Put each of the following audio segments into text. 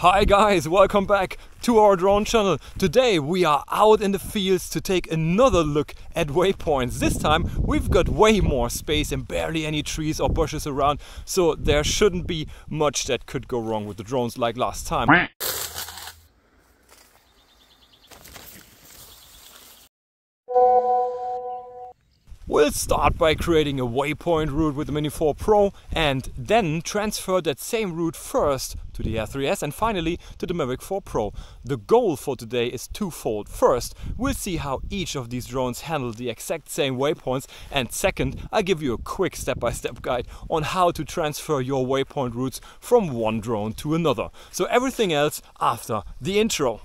Hi guys, welcome back to our drone channel. Today we are out in the fields to take another look at waypoints. This time we've got way more space and barely any trees or bushes around, so there shouldn't be much that could go wrong with the drones like last time. We'll start by creating a waypoint route with the Mini 4 Pro and then transfer that same route first to the Air 3S and finally to the Mavic 4 Pro. The goal for today is twofold. First, we'll see how each of these drones handle the exact same waypoints, and second, I'll give you a quick step-by-step guide on how to transfer your waypoint routes from one drone to another. So everything else after the intro.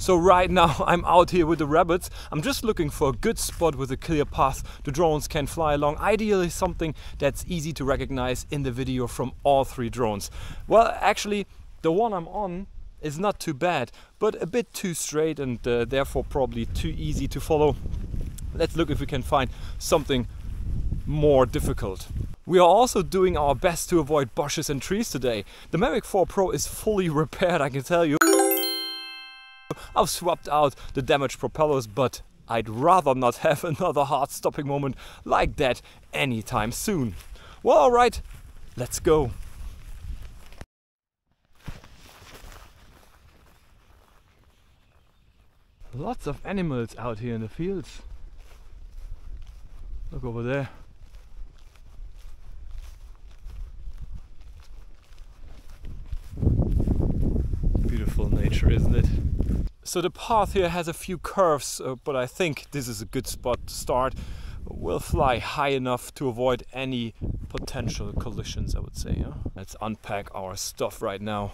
So right now I'm out here with the rabbits. I'm just looking for a good spot with a clear path the drones can fly along. Ideally something that's easy to recognize in the video from all three drones. Well, actually the one I'm on is not too bad, but a bit too straight and therefore probably too easy to follow. Let's look if we can find something more difficult. We are also doing our best to avoid bushes and trees today. The Mavic 4 Pro is fully repaired, I can tell you. I've swapped out the damaged propellers, but I'd rather not have another heart-stopping moment like that anytime soon. Well, alright, let's go. Lots of animals out here in the fields. Look over there. Beautiful nature, isn't it? So the path here has a few curves, but I think this is a good spot to start. We'll fly high enough to avoid any potential collisions, I would say. Yeah? Let's unpack our stuff right now.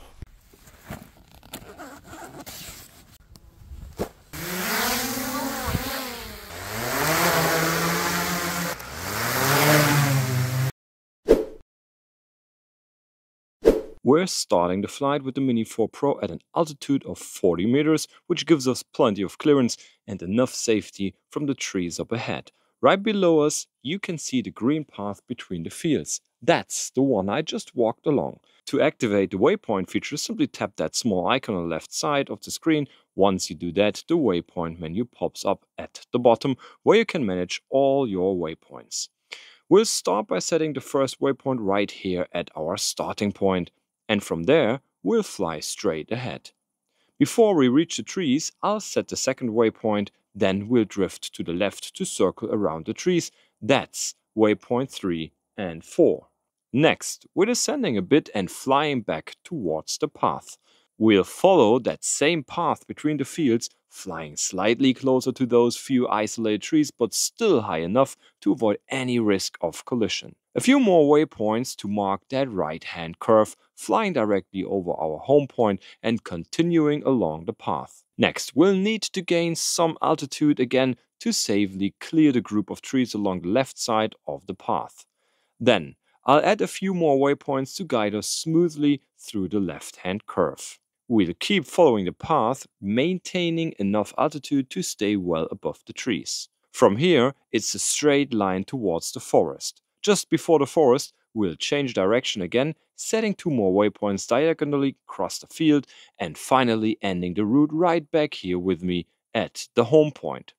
We're starting the flight with the Mini 4 Pro at an altitude of 40 meters, which gives us plenty of clearance and enough safety from the trees up ahead. Right below us, you can see the green path between the fields. That's the one I just walked along. To activate the waypoint feature, simply tap that small icon on the left side of the screen. Once you do that, the waypoint menu pops up at the bottom, where you can manage all your waypoints. We'll start by setting the first waypoint right here at our starting point. And from there, we'll fly straight ahead. Before we reach the trees, I'll set the second waypoint, then we'll drift to the left to circle around the trees. That's waypoint 3 and 4. Next, we're descending a bit and flying back towards the path. We'll follow that same path between the fields, flying slightly closer to those few isolated trees, but still high enough to avoid any risk of collision. A few more waypoints to mark that right-hand curve, flying directly over our home point and continuing along the path. Next, we'll need to gain some altitude again to safely clear the group of trees along the left side of the path. Then, I'll add a few more waypoints to guide us smoothly through the left-hand curve. We'll keep following the path, maintaining enough altitude to stay well above the trees. From here, it's a straight line towards the forest. Just before the forest, we'll change direction again, setting two more waypoints diagonally across the field and finally ending the route right back here with me at the home point.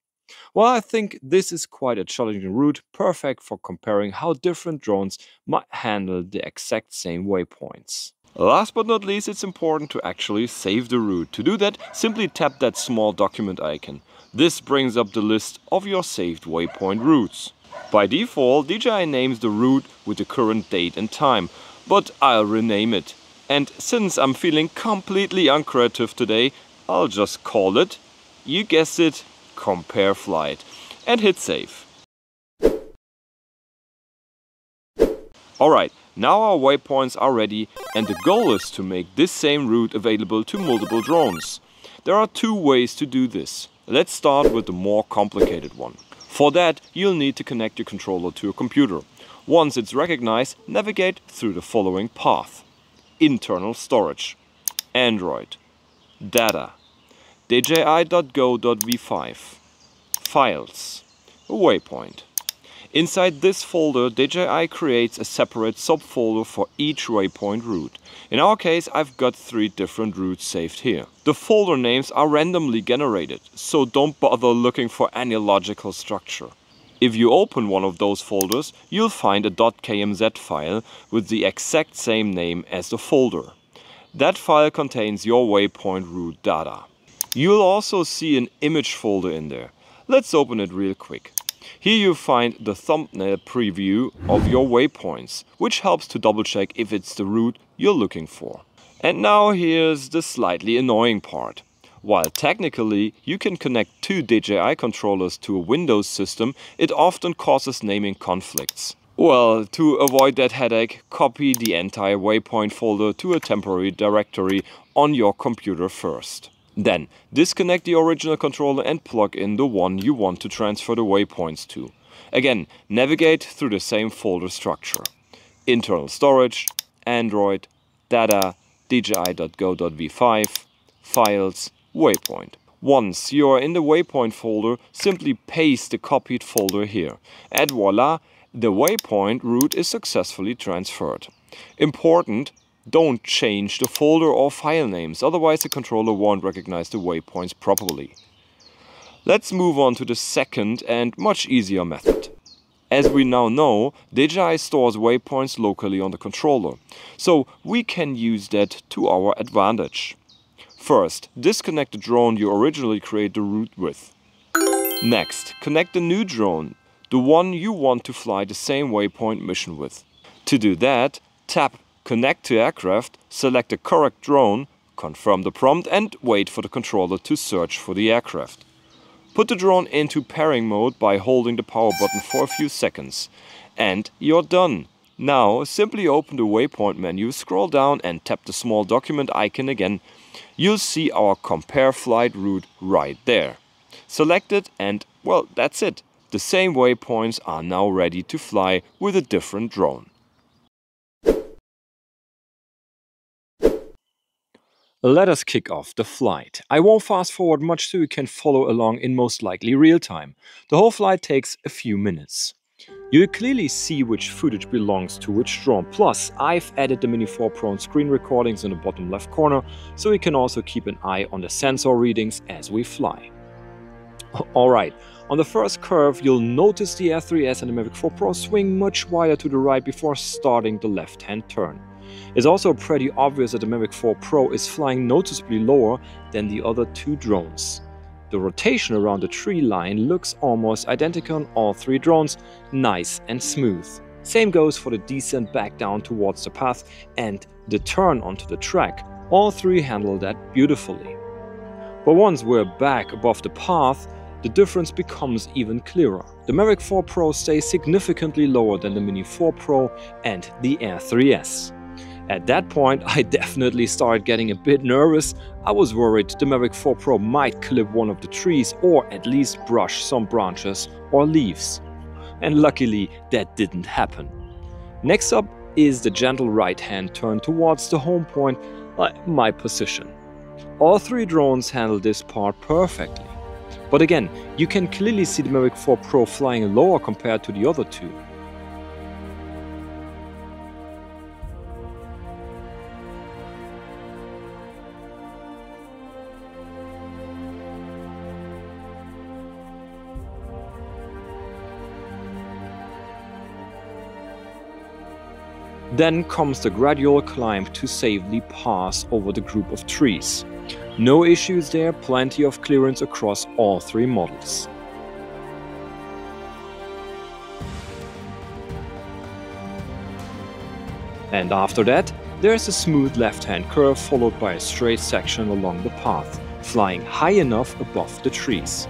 Well, I think this is quite a challenging route, perfect for comparing how different drones might handle the exact same waypoints. Last but not least, it's important to actually save the route. To do that, simply tap that small document icon. This brings up the list of your saved waypoint routes. By default, DJI names the route with the current date and time, but I'll rename it. And since I'm feeling completely uncreative today, I'll just call it, you guessed it, Compare Flight, and hit save. Alright, now our waypoints are ready and the goal is to make this same route available to multiple drones. There are two ways to do this. Let's start with the more complicated one. For that, you'll need to connect your controller to a computer. Once it's recognized, navigate through the following path. Internal storage, Android, data, dji.go.v5, files, waypoint. Inside this folder, DJI creates a separate subfolder for each waypoint route. In our case, I've got 3 different routes saved here. The folder names are randomly generated, so don't bother looking for any logical structure. If you open one of those folders, you'll find a .kmz file with the exact same name as the folder. That file contains your waypoint route data. You'll also see an image folder in there. Let's open it real quick. Here you find the thumbnail preview of your waypoints, which helps to double check if it's the route you're looking for. And now here's the slightly annoying part. While technically you can connect 2 DJI controllers to a Windows system, it often causes naming conflicts. Well, to avoid that headache, copy the entire waypoint folder to a temporary directory on your computer first. Then, disconnect the original controller and plug in the one you want to transfer the waypoints to. Again, navigate through the same folder structure. Internal storage, Android, data, dji.go.v5, files, waypoint. Once you are in the waypoint folder, simply paste the copied folder here. And voila, the waypoint route is successfully transferred. Important, don't change the folder or file names, otherwise the controller won't recognize the waypoints properly. Let's move on to the second and much easier method. As we now know, DJI stores waypoints locally on the controller, so we can use that to our advantage. First, disconnect the drone you originally created the route with. Next, connect the new drone, the one you want to fly the same waypoint mission with. To do that, tap Connect to aircraft, select the correct drone, confirm the prompt and wait for the controller to search for the aircraft. Put the drone into pairing mode by holding the power button for a few seconds. And you're done. Now simply open the waypoint menu, scroll down and tap the small document icon again. You'll see our compare flight route right there. Select it and, well, that's it. The same waypoints are now ready to fly with a different drone. Let us kick off the flight. I won't fast forward much so you can follow along in most likely real time. The whole flight takes a few minutes. You'll clearly see which footage belongs to which drone. Plus, I've added the Mini 4 Pro screen recordings in the bottom left corner, so you can also keep an eye on the sensor readings as we fly. Alright, on the first curve you'll notice the Air 3S and the Mavic 4 Pro swing much wider to the right before starting the left-hand turn. It's also pretty obvious that the Mavic 4 Pro is flying noticeably lower than the other 2 drones. The rotation around the tree line looks almost identical on all 3 drones, nice and smooth. Same goes for the descent back down towards the path and the turn onto the track. All 3 handle that beautifully. But once we're back above the path, the difference becomes even clearer. The Mavic 4 Pro stays significantly lower than the Mini 4 Pro and the Air 3S. At that point, I definitely started getting a bit nervous. I was worried the Mavic 4 Pro might clip one of the trees or at least brush some branches or leaves. And luckily, that didn't happen. Next up is the gentle right-hand turn towards the home point, my position. All 3 drones handle this part perfectly. But again, you can clearly see the Mavic 4 Pro flying lower compared to the other 2. Then comes the gradual climb to safely pass over the group of trees. No issues there, plenty of clearance across all 3 models. And after that, there's a smooth left-hand curve followed by a straight section along the path, flying high enough above the trees.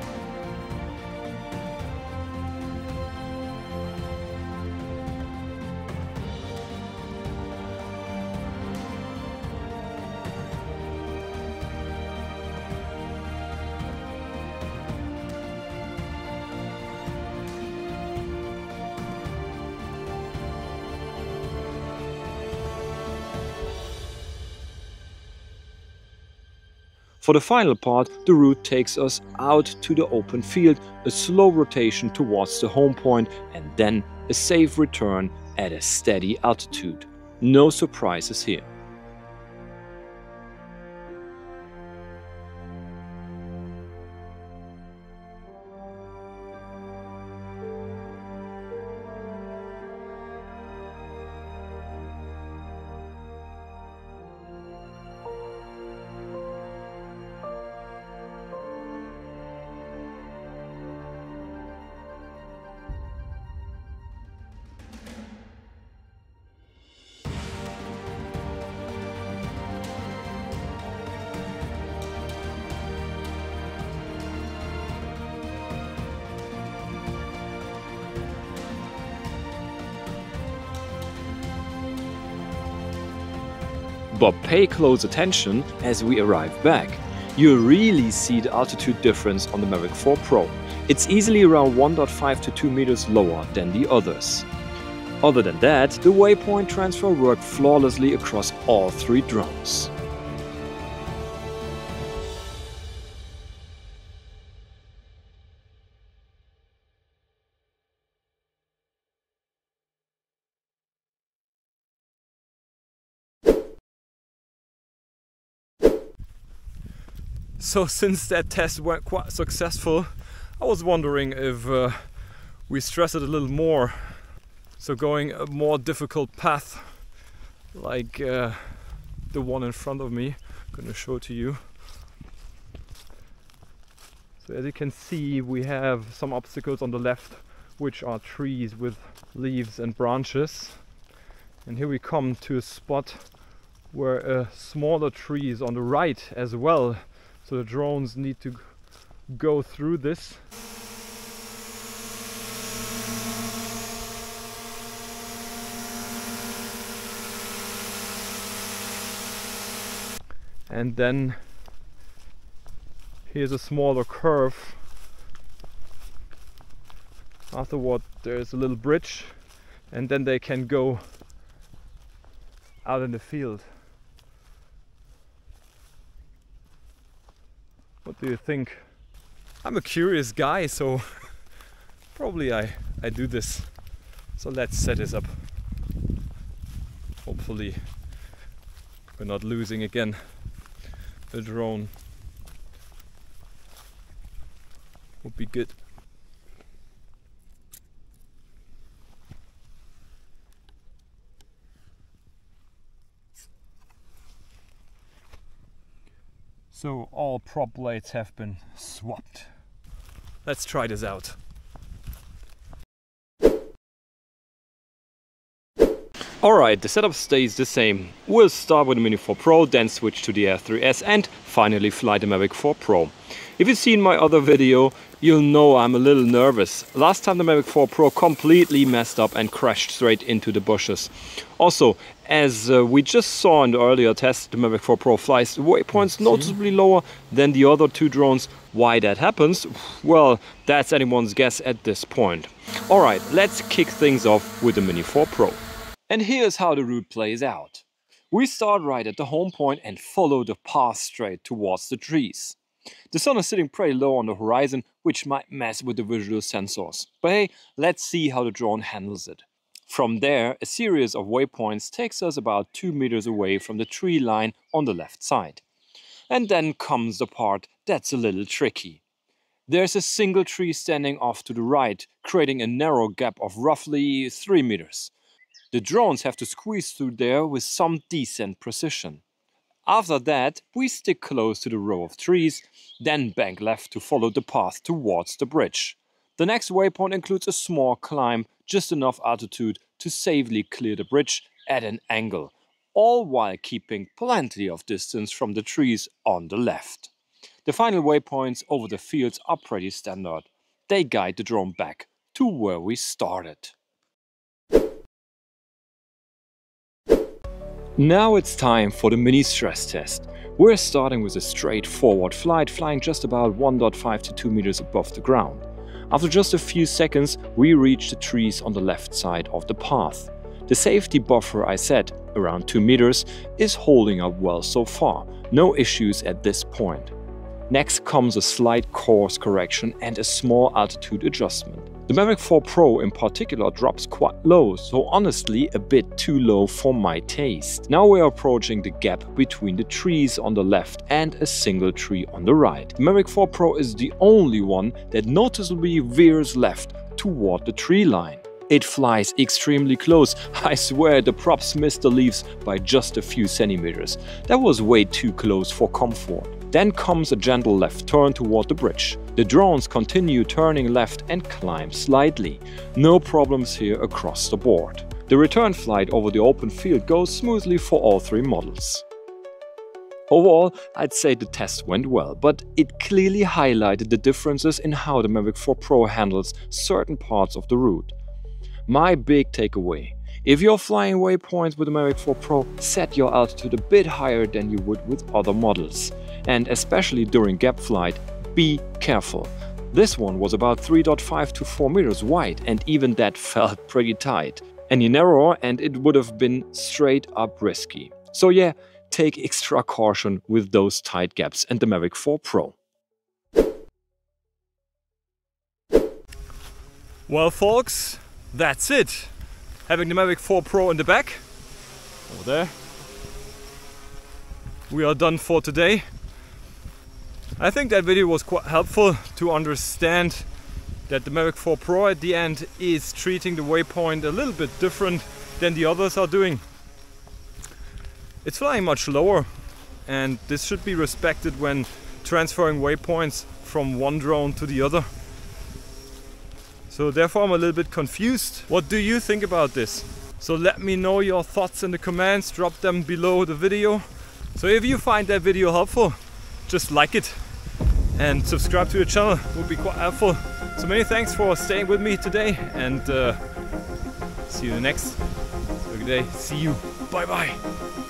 For the final part, the route takes us out to the open field, a slow rotation towards the home point, and then a safe return at a steady altitude. No surprises here. But pay close attention as we arrive back. You really see the altitude difference on the Mavic 4 Pro. It's easily around 1.5 to 2 meters lower than the others. Other than that, the waypoint transfer worked flawlessly across all three drones. So since that test went quite successful, I was wondering if we stress it a little more. So going a more difficult path, like the one in front of me, I'm going to show it to you. So as you can see, we have some obstacles on the left, which are trees with leaves and branches. And here we come to a spot where a smaller tree is on the right as well. So the drones need to go through this. And then here's a smaller curve. Afterward, there's a little bridge, and then they can go out in the field. What do you think? I'm a curious guy, so probably I do this. So let's set this up. Hopefully we're not losing again the drone. Would be good. So all prop blades have been swapped. Let's try this out. Alright, the setup stays the same. We'll start with the Mini 4 Pro, then switch to the Air 3S and finally fly the Mavic 4 Pro. If you've seen my other video, you'll know I'm a little nervous. Last time the Mavic 4 Pro completely messed up and crashed straight into the bushes. Also, as we just saw in the earlier test, the Mavic 4 Pro flies waypoints noticeably lower than the other two drones. Why that happens? Well, that's anyone's guess at this point. Alright, let's kick things off with the Mini 4 Pro. And here's how the route plays out. We start right at the home point and follow the path straight towards the trees. The sun is sitting pretty low on the horizon, which might mess with the visual sensors. But hey, let's see how the drone handles it. From there, a series of waypoints takes us about 2 meters away from the tree line on the left side. And then comes the part that's a little tricky. There's a single tree standing off to the right, creating a narrow gap of roughly 3 meters. The drones have to squeeze through there with some decent precision. After that, we stick close to the row of trees, then bank left to follow the path towards the bridge. The next waypoint includes a small climb, just enough altitude to safely clear the bridge at an angle, all while keeping plenty of distance from the trees on the left. The final waypoints over the fields are pretty standard. They guide the drone back to where we started. Now it's time for the mini stress test. We're starting with a straightforward flight, flying just about 1.5 to 2 meters above the ground. After just a few seconds, we reach the trees on the left side of the path. The safety buffer I set, around 2 meters, is holding up well so far. No issues at this point. Next comes a slight course correction and a small altitude adjustment. The Mavic 4 Pro in particular drops quite low, so honestly a bit too low for my taste. Now we're approaching the gap between the trees on the left and a single tree on the right. The Mavic 4 Pro is the only one that noticeably veers left toward the tree line. It flies extremely close. I swear the props missed the leaves by just a few centimeters. That was way too close for comfort. Then comes a gentle left turn toward the bridge. The drones continue turning left and climb slightly. No problems here across the board. The return flight over the open field goes smoothly for all three models. Overall, I'd say the test went well, but it clearly highlighted the differences in how the Mavic 4 Pro handles certain parts of the route. My big takeaway: if you're flying waypoints with the Mavic 4 Pro, set your altitude a bit higher than you would with other models. And especially during gap flight, be careful. This one was about 3.5 to 4 meters wide, and even that felt pretty tight. Any narrower and it would have been straight up risky. So yeah, take extra caution with those tight gaps and the Mavic 4 Pro. Well folks, that's it. Having the Mavic 4 Pro in the back, over there, we are done for today. I think that video was quite helpful to understand that the Mavic 4 Pro at the end is treating the waypoint a little bit different than the others are doing. It's flying much lower, and this should be respected when transferring waypoints from one drone to the other. So therefore I'm a little bit confused. What do you think about this? So let me know your thoughts in the comments, drop them below the video. So if you find that video helpful, just like it and subscribe to the channel, it would be quite helpful. So many thanks for staying with me today, and see you next. Have a good day, see you, bye bye.